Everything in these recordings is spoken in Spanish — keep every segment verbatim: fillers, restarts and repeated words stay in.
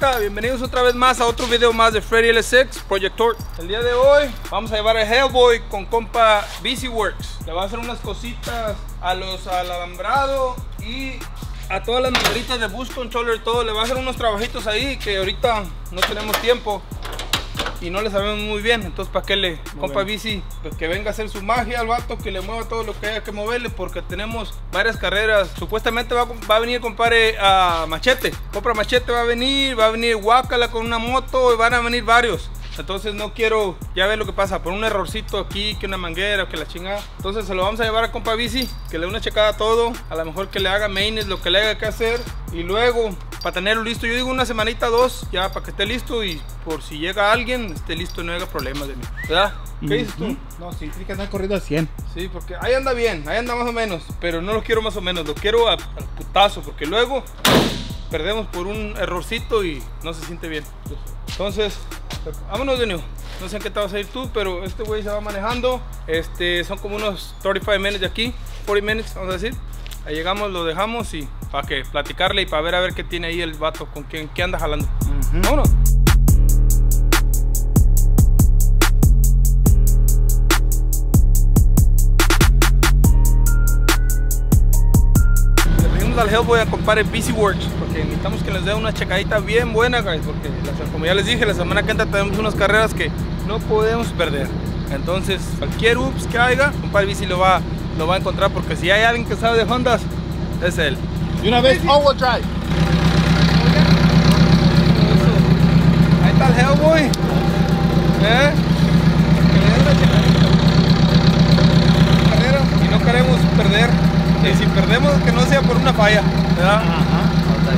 bandita, bienvenidos otra vez más a otro video más de Freddy L S X Project Torque. El día de hoy vamos a llevar a Hellboy con compa B C Works. Le va a hacer unas cositas a los al alambrado y a todas las mangueritas de boost controller y todo. Le va a hacer unos trabajitos ahí que ahorita no tenemos tiempo y no le sabemos muy bien, entonces para que le muy compa bien. Bici, pues que venga a hacer su magia al vato, que le mueva todo lo que haya que moverle, porque tenemos varias carreras. Supuestamente va, va a venir compadre a Machete, compra Machete va a venir, va a venir Guacala con una moto y van a venir varios. Entonces no quiero ya ver lo que pasa por un errorcito aquí, que una manguera, que la chingada. Entonces se lo vamos a llevar a compa Bici, que le dé una checada a todo, a lo mejor que le haga maines, lo que le haga que hacer, y luego para tenerlo listo, yo digo una semanita, dos, ya para que esté listo, y por si llega alguien, esté listo y no haga problemas de mí, ¿verdad? ¿Qué dices tú? No, sí, tiene que andar corriendo al cien. Sí, porque ahí anda bien, ahí anda más o menos, pero no lo quiero más o menos, lo quiero al putazo, porque luego perdemos por un errorcito y no se siente bien. Entonces, vámonos de nuevo. No sé en qué te vas a ir tú, pero este güey se va manejando. Este, son como unos thirty-five minutes de aquí, forty minutes, vamos a decir. Ahí llegamos, lo dejamos y para que platicarle y para ver a ver qué tiene ahí el vato, con quién, qué anda jalando. Uh-huh. Vámonos. Le pedimos al Hellboy a comprar el B C Works, porque necesitamos que les dé una checadita bien buena, guys, porque como ya les dije, la semana que entra tenemos unas carreras que no podemos perder. Entonces, cualquier ups que haya, compadre Bici lo va, lo va a encontrar, porque si hay alguien que sabe de Hondas, es él. Y una vez, all-wheel drive. Ahí está el Hellboy. ¿Eh? Y no queremos perder. Y si perdemos, que no sea por una falla. ¿Verdad? Ajá.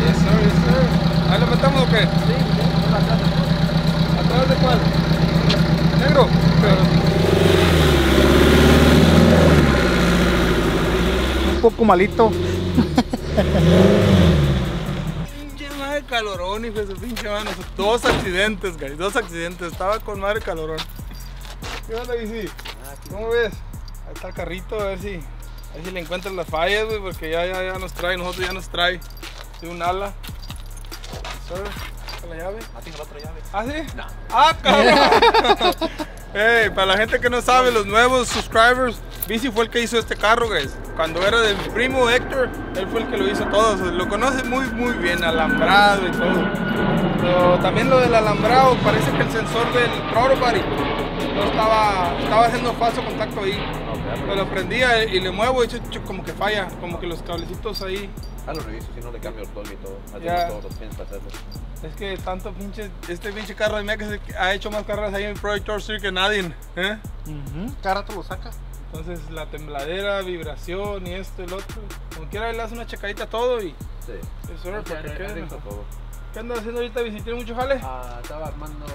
Yes, sir, yes, sir. ¿Ahí lo metemos o qué? Sí, ¿a través de cuál? ¿Negro? Okay. Un poco malito. Pinche madre calorón, hijo de su pinche mano. Dos accidentes, guys, dos accidentes. Estaba con madre calorón. ¿Qué onda, Bici? ¿Cómo ves? Ahí está el carrito, a ver si, a ver si le encuentran las fallas, güey, porque ya, ya, ya nos trae, nosotros ya nos trae. De un ala. ¿Sabes? La llave. Ah, tengo la otra llave. ¿Ah, sí? No. ¡Ah, cabrón! Hey, para la gente que no sabe, los nuevos subscribers, Bici fue el que hizo este carro, guys. Cuando era de mi primo Héctor, él fue el que lo hizo todo. O sea, lo conoce muy, muy bien, alambrado y todo. Pero también lo del alambrado, parece que el sensor del throttle body no estaba, estaba haciendo falso contacto ahí. Pero lo prendía y le muevo y como que falla, como que los cablecitos ahí. Ah, lo reviso, si no le cambio el tolvo y todo. Ya. Todos los pins para hacerlo. Es que tanto pinche, este pinche carro de mía que se ha hecho más carreras ahí en Project Torque que nadie, ¿eh? Uh-huh. Cada rato lo saca. Entonces la tembladera, vibración y esto y lo otro. Como quiera le hace una checadita a todo y... Sí. Eso era para que quede mejor. ¿Qué andas haciendo ahorita? ¿Visitar mucho jale? Ah, estaba armando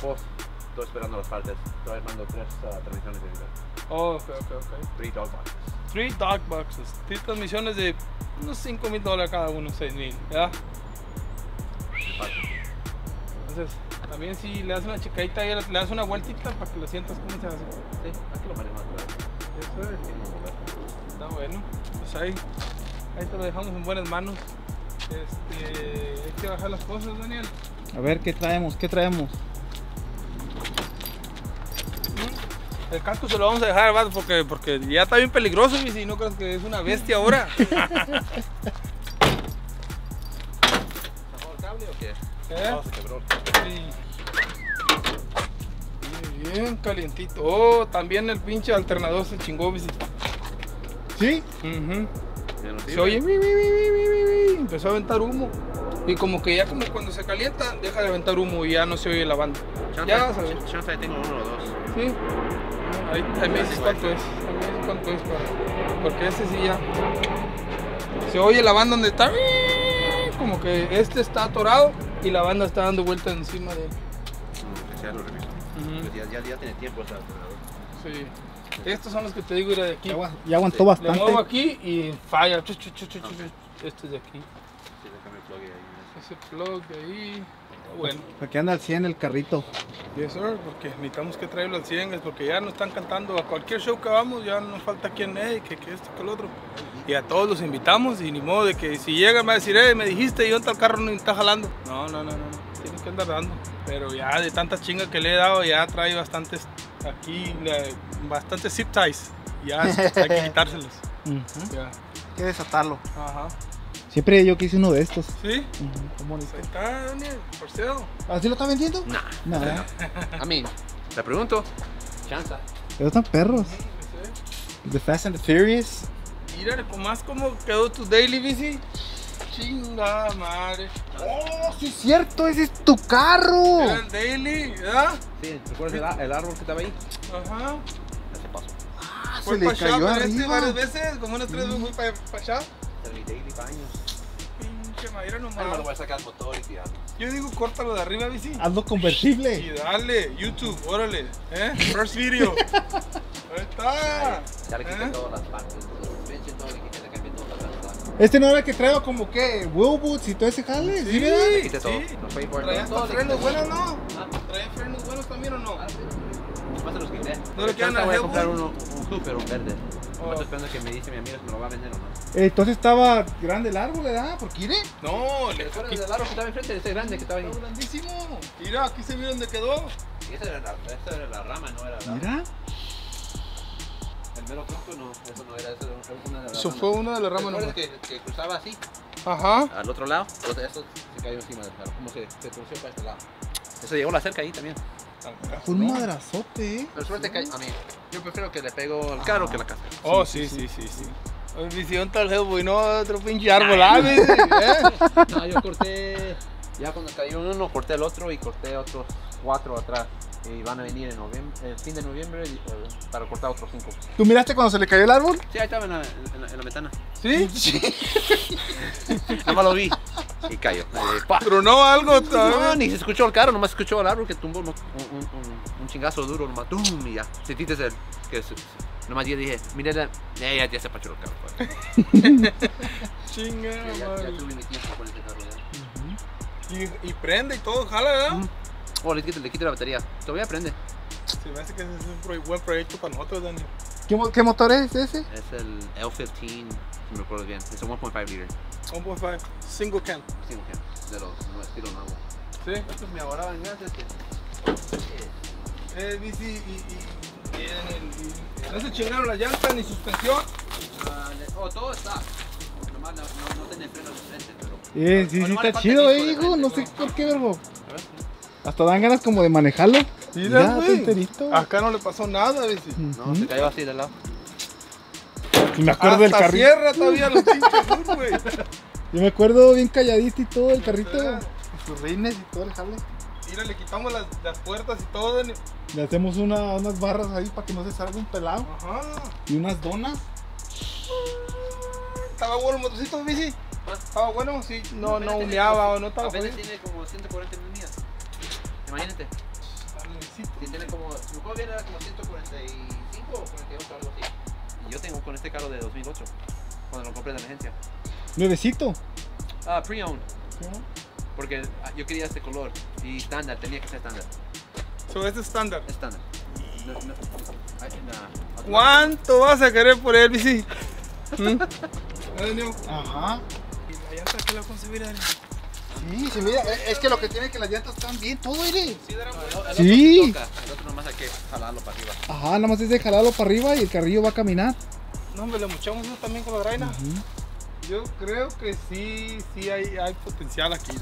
post. Estoy esperando las partes. Estoy armando tres uh, transmisiones de vida. Oh, ok, ok, ok. Three dog boxes. Three dog boxes. Tres transmisiones de... unos cinco mil dólares cada uno, seis mil, ¿verdad? Entonces, también si le das una checadita, le das una vueltita para que lo sientas cómo se hace. Sí, aquí lo manejo. Eso es. Está bueno, pues ahí, ahí te lo dejamos en buenas manos. Este, hay que bajar las cosas, Daniel. A ver, ¿qué traemos? ¿Qué traemos? El casco se lo vamos a dejar, vato, porque, porque ya está bien peligroso, y si no crees que es una bestia ahora. ¿Sacó el cable o qué? ¿Eh? No, se quebró. Sí. Bien calientito. Oh, también el pinche alternador se chingó, bici. ¿Sí? Uh-huh. Se oye, mi, mi, mi, mi, mi. Empezó a aventar humo. Y como que ya como cuando se calienta, deja de aventar humo y ya no se oye la banda. Chanta, ya, ¿sabes? Chanta, tengo uno o dos. Sí. Ahí me dices cuánto es, ahí me dices cuánto es, para, porque este sí ya se oye la banda donde está, como que este está atorado y la banda está dando vueltas encima de él. Ya lo reviso. Ya tiene tiempo ese alternador. Sí. Estos son los que te digo, ir de aquí. Ya, ya aguantó sí. Bastante. Le muevo aquí y falla. Chu, chu, chu, chu, chu. Okay. Este es de aquí. Sí, déjame el plug ahí. Ese plug de ahí. Está bueno. Para que anda al cien el carrito. Yes, sir, porque necesitamos que traerlo al cien, es porque ya nos están cantando a cualquier show que vamos, ya nos falta quién es, que, que esto, que el otro. Y a todos los invitamos y ni modo de que si llega me va a decir, eh, me dijiste y yo el carro no está jalando. No, no, no, no, tienes que andar dando. Pero ya de tanta chinga que le he dado, ya trae bastantes, aquí, bastantes zip ties. Ya hay que quitárselos. Uh-huh. Ya. Hay que desatarlo. Ajá. Siempre yo quise uno de estos. ¿Sí? Uh-huh. Ahí está, Daniel, porceo. ¿Así lo estás vendiendo? Nah. Nah. No. A mí, te pregunto. Chanza. Pero están perros. Sí, The Fast and the Furious. Mira, más como quedó tu daily bici. Chinga madre. Oh, sí es cierto, ese es tu carro. Era el daily, ¿verdad? Sí, ¿recuerdas el, el árbol que estaba ahí? Ajá. Ese paso. Ah, se le cayó arriba. Varias veces, como unas tres veces fui para allá. El daily baños. Madera nomás. No lo voy a sacar el motor y tirarlo. Yo digo, córtalo de arriba, bici. Hazlo convertible. Y dale, YouTube, órale. ¿Eh? First video. Ahí está. Ya le quité ¿Eh? todas las partes. Este no era el que traigo como que wheel boots y todo ese jale. Sí, sí, le quité todo. Sí. Los ¿Traían todo, frenos buenos o no? ¿Ah? ¿Traían frenos buenos también o no? Ah, sí. Más se los quité. No le quedan a voy a comprar uno, un super, un verde. No estoy esperando que me dice mi amigo si me lo va a vender o no. Entonces estaba grande el árbol, ¿verdad? ¿Por qué? No, el árbol que estaba enfrente, ese grande que estaba ahí. Está grandísimo. Mira, aquí se vio donde quedó. Y esa era la, esa era la rama, no era la rama. Mira. El mero tronco no, eso no era, eso era una de las ramas. Eso fue una de las ramas, ¿no? Que, que cruzaba así. Ajá. Al otro lado, eso se cayó encima del árbol, como se, se cruzó para este lado. Eso llegó la cerca ahí también. Fue un madrazote, eh. Pero suerte que a mí, yo prefiero que le pego al carro que la casa. Oh, sí, sí, sí, sí. Visión tal Hellboy, no otro pinche árbol, ¿eh? No, yo corté, ya cuando cayó uno, corté el otro y corté otros cuatro atrás. Y van a venir en noviembre, el fin de noviembre para cortar otros cinco. ¿Tú miraste cuando se le cayó el árbol? Sí, ahí estaba en la, en la, en la ventana. ¿Sí? Sí. Nada más lo vi. Y cayó. Eh, Pero no algo. No, ni se escuchó el carro, nomás escuchó el árbol que tumbó un, un, un, un chingazo duro, nomás tum y ya. Sentiste el que se, nomás yo dije, mira, eh, ya, ya se apachó el carro. Chinga. Sí, ya, ya tuve mi tiempo con este carro ya. Uh-huh. y, y prende y todo, jala, ¿verdad? Uh-huh. Oh, le quito, le quito la batería. Todavía prende. Se me hace que ese es un pro, buen proyecto para nosotros, Daniel. ¿Qué, ¿Qué motor es ese? Es el L quince, si me recuerdo bien. Es un uno punto cinco liter. uno punto cinco, single can. Single can, de los no, estilo nuevo. Sí. Estos me ahorraban gracias. Eh, bici, y, y, y, y, y... ¿No se chingaron la llanta ni suspensión? Uh, oh, todo está. Nomás no, no, no tiene freno de frente, pero... Eh, sí, sí, está chido, eh, hijo. No sé por qué, verbo. Hasta dan ganas como de manejarlo. Mira, güey. Acá no le pasó nada, bici. No, uh-huh. Se cayó así de lado. Me acuerdo del carrito. Cierra todavía los pinches, güey. Yo me acuerdo bien calladito y todo el carrito. Sus rines y todo el jale. Mira, le quitamos las, las puertas y todo. Le hacemos una, unas barras ahí para que no se salga un pelado. Ajá. Y unas donas. Estaba bueno el motocito, bici. ¿Ah? Estaba bueno, sí. No, no humeaba o no estaba bueno. Tiene como ciento cuarenta millas. Imagínate. Si tiene como, si mejor bien era como ciento cuarenta y cinco o cuarenta y ocho, algo así. Y yo tengo con este carro de dos mil ocho, cuando lo compré de emergencia. ¿Nuevecito? Ah, uh, pre-owned. Uh-huh. Porque yo quería este color y estándar, tenía que ser estándar. So, ¿es estándar? Estándar. No, no, no, no. ¿Cuánto vas a querer por el bici? ¿Mm? Ajá. ¿Y allá hasta que la conseguí? Sí, sí, mira, es que lo que tiene es que las llantas están bien, todo aire. Sí, el sí. Toca, el otro nomás hay que jalarlo para arriba. Ajá, nada más es de jalarlo para arriba y el carrillo va a caminar. No, hombre, le muchamos eso también con la graina. Uh-huh. Yo creo que sí, sí hay, hay potencial aquí.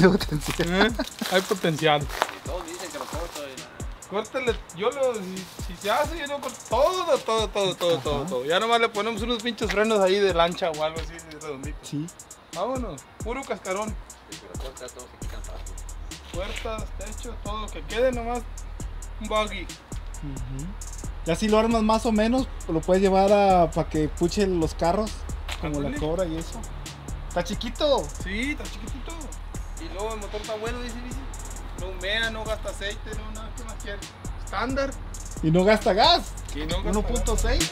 potencial. ¿Eh? Hay potencial. Y todos dicen que lo corto y nada. Córtale, yo lo, si, si se hace, yo lo corto todo, todo, todo, todo, ajá. todo, todo. Ya nomás le ponemos unos pinches frenos ahí de lancha o algo así, de redondito. Sí. Vámonos, puro cascarón. Puertas, todo se quitan fácil. Puertas, techo, todo lo que quede, nomás un buggy. Uh-huh. Ya si lo armas más o menos, lo puedes llevar a, para que puche los carros, como la cobra y eso. Está chiquito. Sí, está chiquitito. Y luego el motor está bueno, dice, dice. No humea, no gasta aceite, no nada, ¿qué más quieres? Estándar. Y no gasta gas. Y no gasta uno punto seis.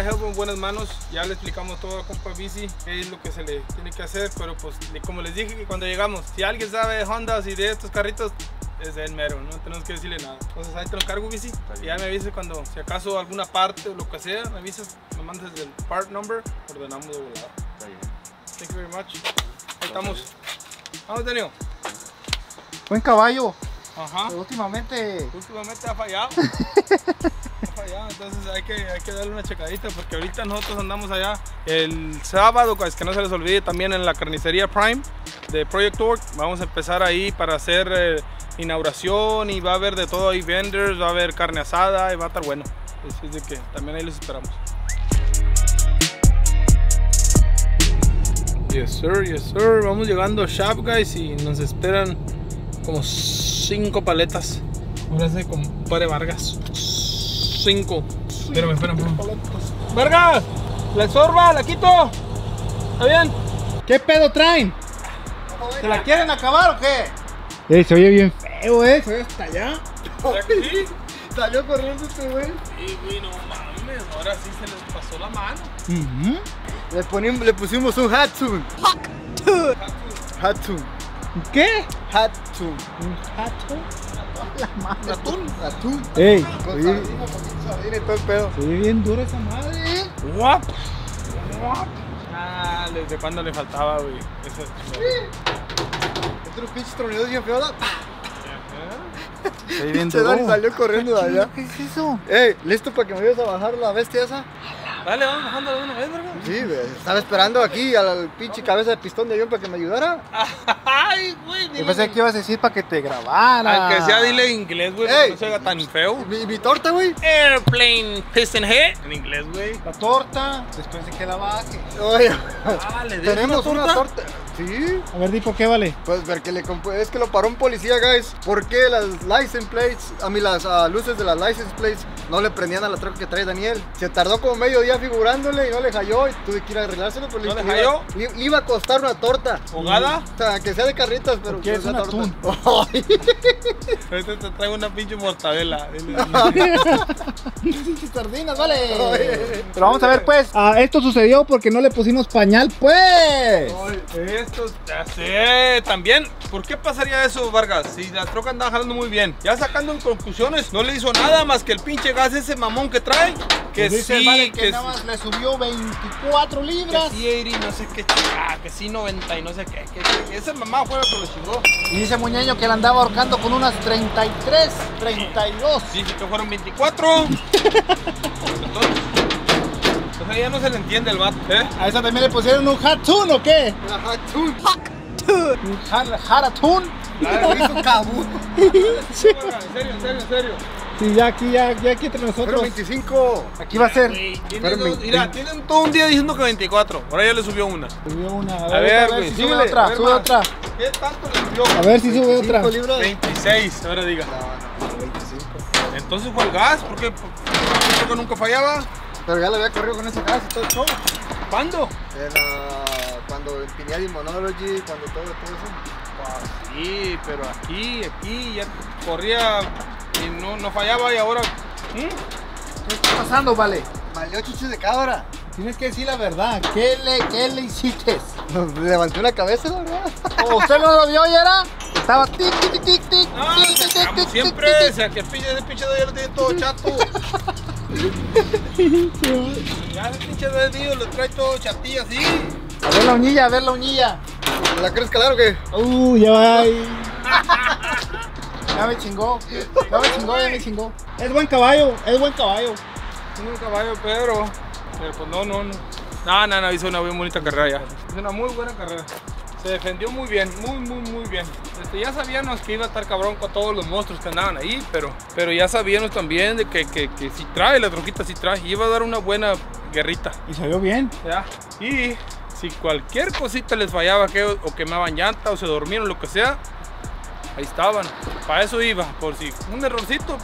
a Hellboy en buenas manos. Ya le explicamos todo a compa Bici, qué es lo que se le tiene que hacer, pero pues como les dije que cuando llegamos, si alguien sabe de Hondas y de estos carritos, es el mero, no tenemos que decirle nada. Entonces ahí te lo cargo, Bici, y ya me avisas cuando, si acaso alguna parte o lo que sea, me avisas, me mandas el part number, ordenamos de volada. Está bien. Thank you very much. Ahí estamos. Vamos, Antonio. Buen caballo. Ajá. Pero últimamente... Últimamente ha fallado. Allá, entonces hay que, hay que darle una checadita, porque ahorita nosotros andamos allá el sábado, es que no se les olvide, también en la carnicería Prime de Project Torque. Vamos a empezar ahí para hacer eh, inauguración, y va a haber de todo, hay vendors, va a haber carne asada y va a estar bueno, así de que también ahí los esperamos. Yes sir, yes sir, vamos llegando a Shop Guys y nos esperan como cinco paletas. Ahora se compare Vargas. Cinco. Sí, pero me esperan. Vergas, la sorba, la quito. ¿Está bien? ¿Qué pedo traen? ¿Se la quieren acabar o qué? Eh, se oye bien feo, eh. Se oye hasta allá. ¿Sí? Salió corriendo este güey. Sí, güey, no mames. Ahora sí se les pasó la mano. Uh-huh. Le, ponimos, le pusimos un hatsun. Hatsun. Hatsun. ¿Qué? Hatsun. ¿Un hatsun? La madre. Atún. Atún. Ey. Se ve bien dura esa madre. What? What? Ah, desde cuando le faltaba, güey. Eso es. Estos pinches tronidos bien feos. Se ve bien duro. Se salió corriendo de allá. ¿Qué es eso? Ey, listo para que me vayas a bajar la bestia esa. Dale, vamos bajando de una vez, ¿verdad? Sí, güey. Estaba esperando aquí al pinche cabeza de pistón de avión para que me ayudara. Ay, güey. Yo pensé que ibas a decir para que te grabara. Al que sea, dile en inglés, güey, para que no se haga tan feo. Mi, mi torta, güey. Airplane piston head. En inglés, güey. La torta. Después de que la baje. Oye. Ah, ¿le tenemos una torta? Una torta. Sí. A ver, di por qué vale. Pues porque le es que lo paró un policía, guys. ¿Por qué las license plates, a mí las uh, luces de las license plates no le prendían a la troca que trae Daniel? Se tardó como medio día figurándole y no le cayó, y tuve que ir a arreglárselo. Pero ¿no le cayó? Le iba, iba a costar una torta. ¿Hogada? O sea, que sea de carritas, pero que es una torta. Ahorita te traigo una pinche mortadela. Sardinas, vale. Pero vamos a ver, pues. Ah, esto sucedió porque no le pusimos pañal, pues. Esto ya sé. También, ¿por qué pasaría eso, Vargas? Si la troca andaba jalando muy bien. Ya sacando en conclusiones, no le hizo nada más que el pinche gas ese mamón que trae. Que pues sí, vale, que, que nada más le subió veinticuatro libras. Que sí, Eri, no sé qué chica, que sí, noventa y no sé qué. Que, que esa mamá juega con los chingó. Y dice Muñeño que la andaba ahorcando con unas treinta y tres, treinta y dos. Dice que fueron veinticuatro. Entonces, pues ya no se le entiende el vato, ¿eh? A esa también le pusieron un hatsun, ¿o qué? Una hatsun. Un haratun. Claro, hizo cabú. En serio, en serio, en serio. Sí, ya aquí, ya, ya aquí entre nosotros. Pero veinticinco. Aquí va a ser. Mira, tienen todo un día diciendo que veinticuatro. Ahora ya le subió una. Subió una. A ver, a ver si sube otra. Sube otra. ¿Qué tanto le subió? A ver si sube otra. veintiséis, ahora diga. No, no, veinticinco. Entonces fue el gas, porque el gas nunca fallaba. Pero ya le había corrido con ese gas y todo el show. ¿Cuándo? Era cuando empiné Monology, cuando todo, todo eso. Sí, pero aquí, aquí ya corría. Y no, no fallaba, y ahora... ¿Mm? ¿Qué está pasando, Vale? Valió chuchu de cabra. Tienes que decir la verdad. ¿Qué le, qué le hiciste? Levanté la cabeza, la verdad. ¿O usted no lo vio y era? Estaba tic, tic, tic, tic, ah, tic, tic, tic, tic, siempre, tic, tic. O sea, que el pinche de pinche de ya lo tiene todo chato. Ya el pinche de lo trae todo chatillo así. A ver la uñilla, a ver la uñilla. ¿La crees claro que? Uh, ya va. Ya me chingó, ya me chingó, ya me chingó. Es buen caballo, es buen caballo. Es buen caballo, pero... pero pues no, no, no. No, no, no, hizo una muy bonita carrera ya. Hizo una muy buena carrera. Se defendió muy bien, muy, muy, muy bien. Este, ya sabíamos que iba a estar cabrón con todos los monstruos que andaban ahí, pero, pero ya sabíamos también de que, que, que si trae, la troquita si trae, iba a dar una buena guerrita. Y salió bien. Ya, y si cualquier cosita les fallaba, que, o quemaban llanta, o se dormieron, lo que sea, ahí estaban, para eso iba, por si un errorcito.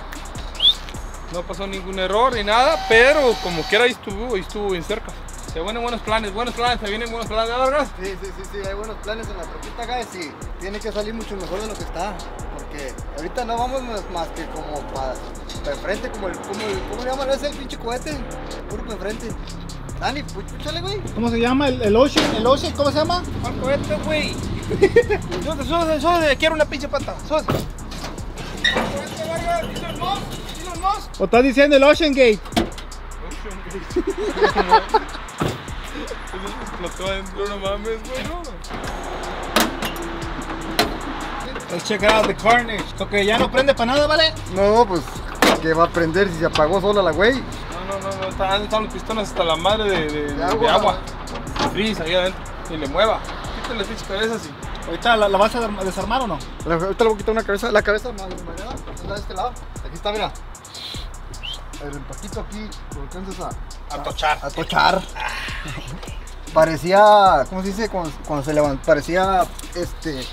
No pasó ningún error ni nada, pero como quiera ahí estuvo, ahí estuvo bien cerca. Se vienen buenos planes, buenos planes, se vienen buenos planes, ¿verdad? Sí, sí, sí, sí, hay buenos planes en la troquita acá, sí. Tiene que salir mucho mejor de lo que está, porque ahorita no vamos más que como para para enfrente, como el, como el, ¿cómo le llaman ese el pinche cohete? Puro para enfrente. Dani, púchale, güey. ¿Cómo se llama? ¿El, el Ocean? ¿El Ocean? ¿Cómo se llama? ¿Cuál cohete, güey? Yo solo, solo quiero una pinche pata. ¿Sos? ¿O estás diciendo el Ocean Gate? Ocean Gate. Eso explotó adentro, no mames, güey, no. Let's check out the carnage. Ok, ya no prende para nada, ¿vale? No, pues, ¿qué va a prender si se apagó sola la güey? No, no, no, están, están los pistones hasta la madre de, de, de agua. De agua. Frizz ahí adentro, y le mueva. Quítale las pinches cabezas así. ¿Ahorita la, la vas a desarmar o no? La, ahorita le voy a quitar una cabeza, la cabeza más desmayada, está de este lado. Aquí está, mira. El empaquito aquí, lo alcanzas a... A tochar. A, a tochar. Parecía, ¿cómo se dice? Cuando, cuando se levantó, parecía, este...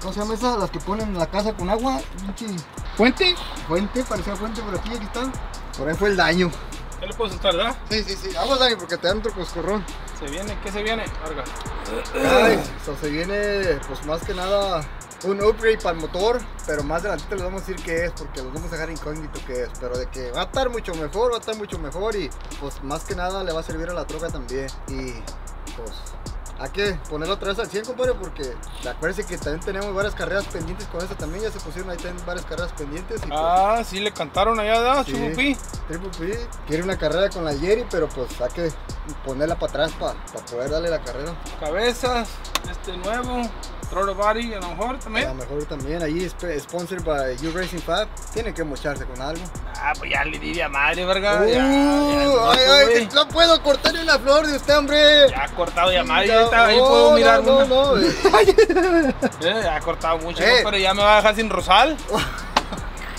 ¿Cómo se llama esas? Las que ponen en la casa con agua. ¿Fuente? Fuente, parecía fuente por aquí, aquí está. Por ahí fue el daño. ¿Ya le puedo soltar, verdad? Sí, sí, sí. Vamos, Dani, porque te dan otro coscorrón. ¿Se viene? ¿Qué se viene? Larga. Ay, o sea, se viene, pues más que nada, un upgrade para el motor. Pero más adelantito les vamos a decir qué es, porque los vamos a dejar incógnito qué es. Pero de que va a estar mucho mejor, va a estar mucho mejor. Y pues más que nada le va a servir a la troca también. Y pues... hay que ponerlo otra vez al cien, compadre, porque acuérdense que también tenemos varias carreras pendientes con esta también. Ya se pusieron ahí también varias carreras pendientes. Y ah, pues, sí, le cantaron allá, ¿da? Sí, Triple P. Triple P. Quiere una carrera con la Jerry, pero pues hay que ponerla para atrás para pa poder darle la carrera. Cabezas, este nuevo, Trollo Body, a lo mejor también. A lo mejor también, ahí sponsored by U Racing pad. Tiene que mocharse con algo. Ah, pues ya le di a madre, verga. Uh, ya, ya, ay, ay, ay, no puedo cortarle la flor de usted, hombre. Ya ha cortado ya madre. Ya. Está, ahí oh, puedo mirar no, una. No, no. eh, ha cortado mucho, eh. pero ya me va a dejar sin rosal.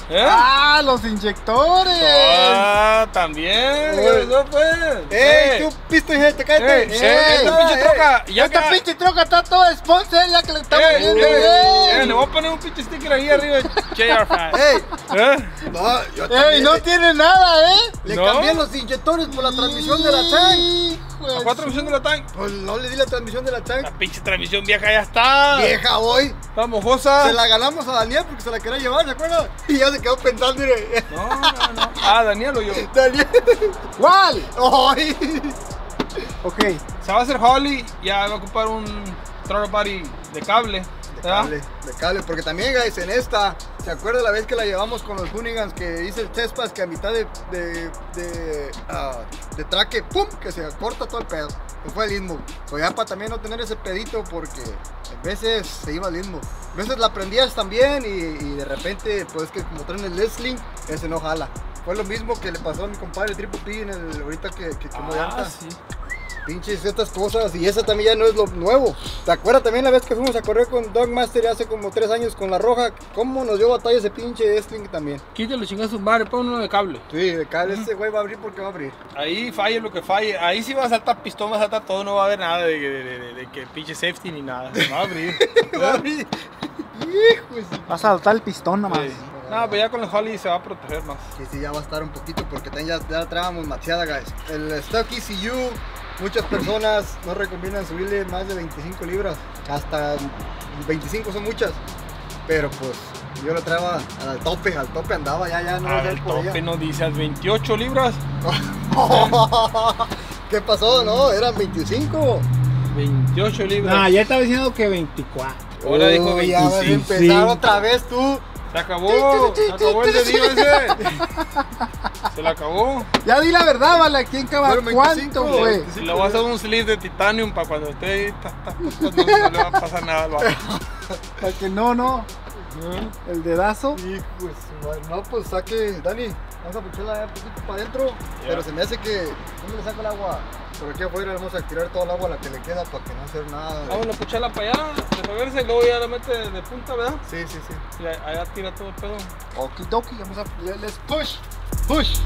¿Eh? ¡Ah, los inyectores! ¡Ah, también! ¡No, pues! ¡Ey, tú, pisto y gente, cállate! ¡Ey, esta pinche troca! ¡Esta pinche troca está toda sponsor! ¡La que le estamos viendo! ¡Ey, le voy a poner un pinche sticker ahí arriba! ¡J R Fan! ¡Ey! ¡No, yo también! ¡Ey, no tiene nada, eh! ¡Le cambié los inyectores por la transmisión de la tank! ¿A cuál transmisión de la tank? Pues no le di la transmisión de la tank. La pinche transmisión vieja ya está. ¡Vieja hoy! ¡Está mojosa! Se la ganamos a Daniel porque se la quería llevar, ¿se acuerdan? Quedó pensando, mire. No, no, no. Ah, Daniel o yo. Daniel. ¿Cuál? Ay. Ok. Se va a hacer Holly. Ya va a ocupar un throttle body de cable. De cable, de cable. Porque también, guys, en esta, ¿se acuerda la vez que la llevamos con los Hoonigans que hice el test pass que a mitad de de, de, uh, de traque, pum, que se corta todo el pedo? Que fue el limbo. Pues ya para también no tener ese pedito porque a veces se iba al limbo. A veces la prendías también y, y de repente, pues que como traen el Leslie, ese no jala. Fue lo mismo que le pasó a mi compadre Triple P en el, ahorita que quemó llanta. Sí. Pinches estas cosas, y esa también ya no es lo nuevo. ¿Te acuerdas también la vez que fuimos a correr con Dogmaster hace como tres años con la roja? ¿Cómo nos dio batalla ese pinche string también? Quítalo, chingas su madre, pon uno de cable. Sí, de cable, uh-huh. Este güey va a abrir porque va a abrir. Ahí falle lo que falle, ahí sí va a saltar pistón, va a saltar todo, no va a haber nada de, de, de, de, de que pinche safety ni nada. Va a abrir. Va a abrir. Va a saltar el pistón nomás. Sí. No, pero ya con el Holly se va a proteger más. Sí, sí, ya va a estar un poquito porque ya, ya la trabamos maciada, guys. El stock E C U, muchas personas no recomiendan subirle más de veinticinco libras. Hasta veinticinco son muchas. Pero pues yo la traba al tope, al tope andaba, ya, ya no. Al tope ella. No dice, ¿al veintiocho libras? ¿Qué pasó? No, eran veinticinco. veintiocho libras. Ah, ya estaba diciendo que veinticuatro. Ahora oh, dijo veinticinco. Ya vas a empezar otra vez tú. Se acabó, se acabó el dedillo ese. Se la acabó. Ya di la verdad, vale, aquí en Cava. ¿Cuánto, güey? Si le voy a hacer un sleeve de titanium para cuando esté ta, ta, no, no le va a pasar nada. Para que no, no. ¿Eh? El dedazo. Y pues, no, pues saque, Dani, vamos a pucharla un poquito para adentro. Yeah. Pero se me hace que, ¿dónde le saco el agua? Por aquí afuera vamos a tirar todo el agua a la que le queda para que no hacer nada. Vamos a pucharla para allá, de reversa y luego ya la mete de punta, ¿verdad? Sí, sí, sí. Y allá tira todo el pedo. Okidoki, vamos a, let's push, push.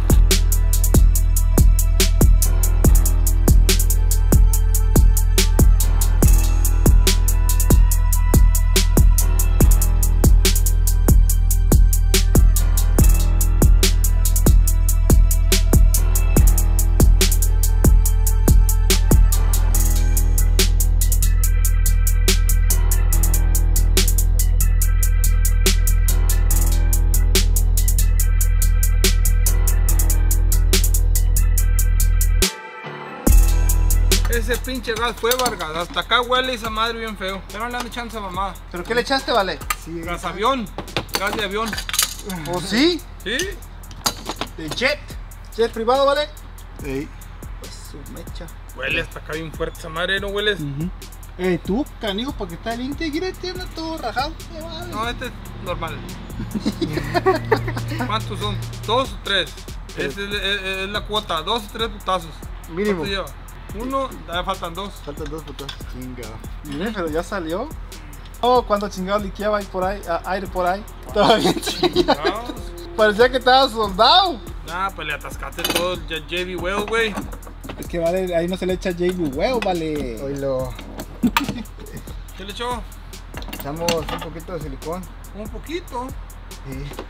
Ese pinche gas fue, Vargas. Hasta acá huele esa madre bien feo. Ya no le dan chance a mamá. ¿Pero qué le echaste, vale? Sí, gas avión. Gas de avión. ¿O oh, sí? Sí. De jet. Jet privado, vale. Sí. Pues su mecha. Huele hasta acá bien fuerte esa madre, ¿no hueles? Uh -huh. Eh, tú, canijo, porque está el íntegre, tiene todo rajado. Vale. No, este es normal. ¿Cuántos son? ¿Dos o tres? Eh. Es, es, es, es la cuota, dos o tres putazos. Mínimo. Lleva? Uno, ya faltan dos. Faltan dos putazos. Chinga. Mire, pero ya salió. Oh, cuando chingado liqueaba ahí por ahí, a, aire por ahí. Wow. Estaba bien chingado. Parecía que estaba soldado. Nah, pues le atascaste todo el J B Well, güey. Es que vale, ahí no se le echa J B Well, vale. Oilo. ¿Qué le echó? Echamos un poquito de silicón. ¿Un poquito? Sí.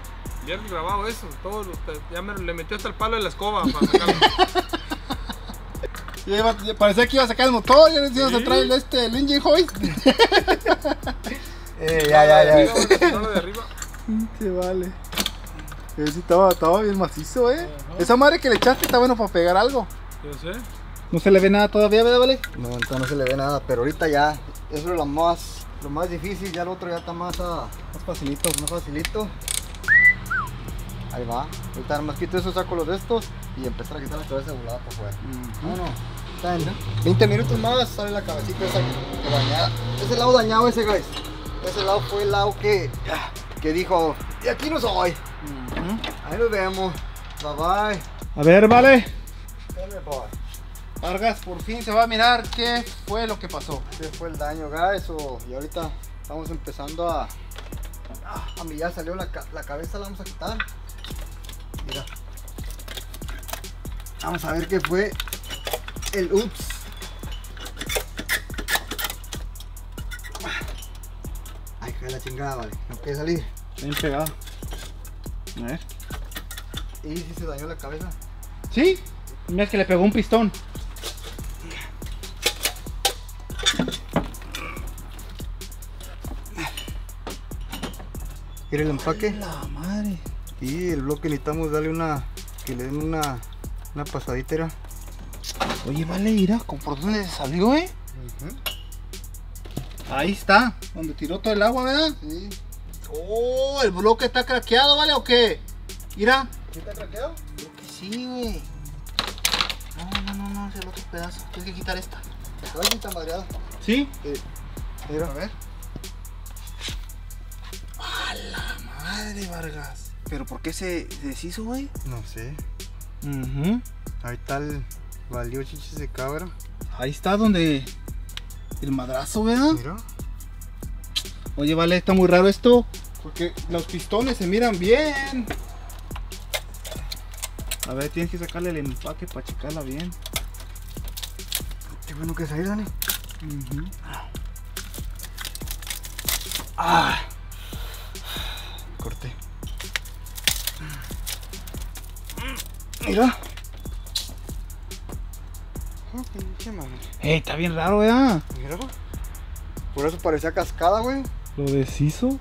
Ya he grabado eso, todo, ya me le metió hasta el palo de la escoba para sacarlo. Iba, parecía que iba a sacar el motor, ya no iba a traer este, el engine hoist. eh, ya, ya, ya. ya. De arriba. Se vale. Ese estaba, estaba bien macizo, eh. Ajá. Esa madre que le echaste está bueno para pegar algo. Yo sé. No se le ve nada todavía, ¿verdad, vale? No, entonces no se le ve nada, pero ahorita ya. Eso es lo más, lo más difícil, ya el otro ya está más, a, más facilito, más facilito. Ahí va, ahorita nomás quito eso, saco los de estos y empezar a quitar la cabeza de volada por fuera. Mm-hmm. No, no, está en veinte minutos más sale la cabecita esa dañada. Ese lado dañado ese, guys. Ese lado fue el lado que, que dijo, y aquí no soy. Mm-hmm. Ahí nos vemos, bye bye. A ver, vale. Vargas, por fin se va a mirar qué fue lo que pasó. Qué fue el daño, guys. O, y ahorita estamos empezando a... A mí ya salió la, la cabeza, la vamos a quitar. Mira, vamos a ver qué fue el ups. Ay, que la chingada, vale, no puede salir. Bien pegado. A ver. ¿Y si se dañó la cabeza? Sí, mira que le pegó un pistón. Mira el empaque. La madre. Y el bloque necesitamos darle una, que le den una, una pasadita, era. Oye, vale, mira, ¿con por dónde salió, eh? Uh-huh. Ahí está, donde tiró todo el agua, ¿verdad? Sí. Oh, el bloque está craqueado, ¿vale? ¿O qué? Mira. ¿Sí está craqueado? Creo que sí, güey. No, no, no, no, es el otro pedazo. Tienes que quitar esta. Ay, está madreada. ¿Sí? Eh, mira, a ver. A la madre, Vargas. ¿Pero por qué se deshizo, güey? No sé. Uh-huh. Ahí está el valió chichis de cabra. Ahí está donde el madrazo, ¿verdad? Mira. Oye, vale, está muy raro esto, porque los pistones se miran bien. A ver, tienes que sacarle el empaque para checarla bien. Qué bueno que es ahí, Dani. Uh-huh. Ah. Corté. Mira. Oh, pinche madre. Hey, está bien raro, ¿verdad? Mira. Por eso parecía cascada, güey. Lo deshizo.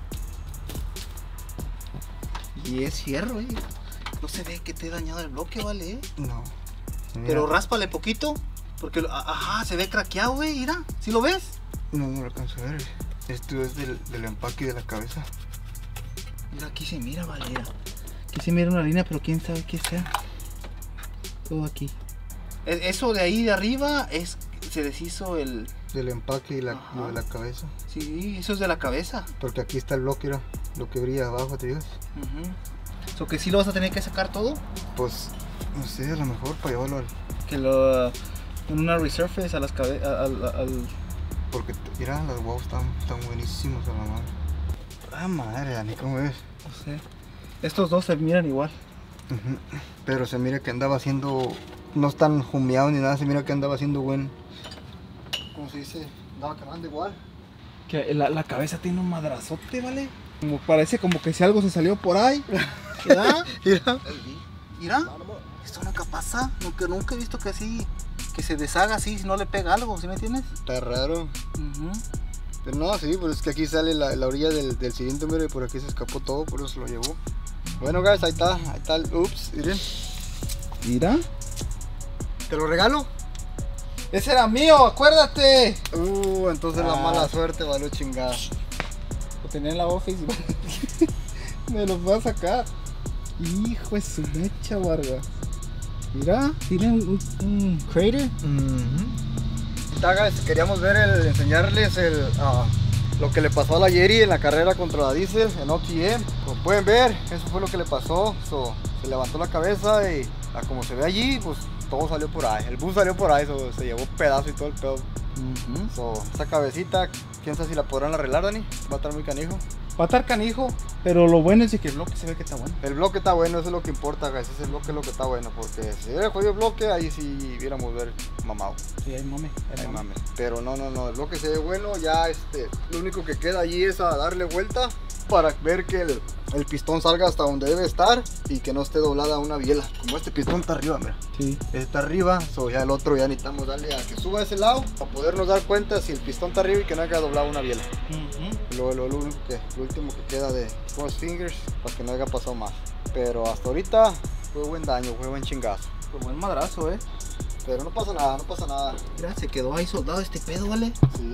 Y es fierro, güey. No se ve que te he dañado el bloque, vale. No. Mira. Pero ráspale poquito. Porque, ajá, se ve craqueado, güey. Mira. ¿Sí lo ves? No, no lo alcanzo a ver. Esto es del, del empaque de la cabeza. Mira, aquí se mira, Valera. Aquí se mira una línea, pero quién sabe qué sea. Todo aquí. Eso de ahí de arriba es se deshizo el... Del empaque y la, lo de la cabeza. Sí, eso es de la cabeza. Porque aquí está el bloque, ¿no? Lo que brilla abajo, te digas. Uh-huh. ¿So que sí lo vas a tener que sacar todo? Pues, no sé, a lo mejor para llevarlo al... Que lo... Uh, en una resurface a las cabezas, al, al... Porque, mira, las guavas están, están buenísimas a la mano. Ah, madre, Dani, ¿cómo ves? No sé. Estos dos se miran igual. Uh-huh. Pero se mira que andaba haciendo... No están jumeados ni nada, se mira que andaba haciendo buen... ¿Cómo se dice? Andaba quemando igual. Que la, la cabeza tiene un madrazote, ¿vale? Como parece como que si algo se salió por ahí. ¿Mira? ¿Mira? ¿Mira? Esto es una capaza, nunca, nunca he visto que así... Que se deshaga así, si no le pega algo, ¿sí me entiendes? Está raro. Uh-huh. Pero no, sí, pero es que aquí sale la, la orilla del, del cilindro, mira, y por aquí se escapó todo, por eso se lo llevó. Bueno, guys, ahí está, ahí está el ups, miren. Mira. ¿Te lo regalo? ¡Ese era mío! ¡Acuérdate! Uh, entonces ah. la mala suerte valió chingada. Lo tenía en la office y me los va a sacar. Hijo de su mecha, Vargas. Mira, tiene un, un crater. Uh-huh. Tagas, queríamos ver el, enseñarles el, uh, lo que le pasó a la Yeri en la carrera contra la Diesel en O T M. Como pueden ver, eso fue lo que le pasó. So, se levantó la cabeza y ah, como se ve allí, pues todo salió por ahí. El bus salió por ahí, so, se llevó pedazo y todo el pedo. Uh-huh. So, esa cabecita, quién sabe si la podrán arreglar, Dani. Va a estar muy canijo. Va a estar canijo, pero lo bueno es que el bloque se ve que está bueno. El bloque está bueno, eso es lo que importa, guys. Ese bloque es lo que está bueno, porque si hubiera jodido el bloque, ahí sí viéramos ver mamado. Sí, ahí mame. Ahí mame. Pero no, no, no, el bloque se ve bueno, ya este, lo único que queda allí es a darle vuelta para ver que el, el pistón salga hasta donde debe estar y que no esté doblada una biela. Como este pistón está arriba, mira. Sí. Este está arriba, so ya el otro ya necesitamos darle a que suba a ese lado para podernos dar cuenta si el pistón está arriba y que no haya doblado una biela. Uh-huh. Lo, lo, lo único que... Lo último que queda de cross fingers para que no haya pasado más, pero hasta ahorita fue buen daño, fue buen chingazo, fue buen madrazo, eh pero no pasa nada, no pasa nada. Mira, se quedó ahí soldado este pedo, vale. Sí.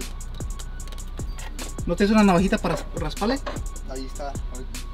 ¿No tienes una navajita para rasparle? Ahí está, ahorita.